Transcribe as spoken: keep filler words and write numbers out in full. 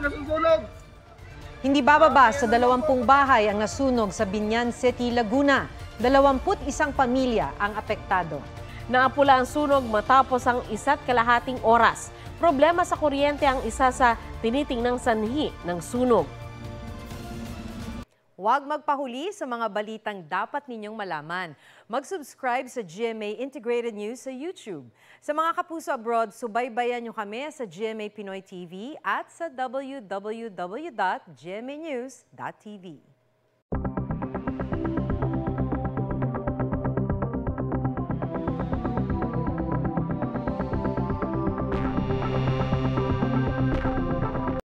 nasusunog. Hindi bababa sa dalawampung bahay ang nasunog sa Binyan, Seti, Laguna. Dalawamput isang pamilya ang apektado. Naapula ang sunog matapos ang isa't kalahating oras. Problema sa kuryente ang isa sa tinitingnang sanhi ng sunog. Huwag magpahuli sa mga balitang dapat ninyong malaman. Mag-subscribe sa G M A Integrated News sa YouTube. Sa mga kapuso abroad, subaybayan nyo kami sa G M A Pinoy T V at sa w w w dot g m a news dot t v.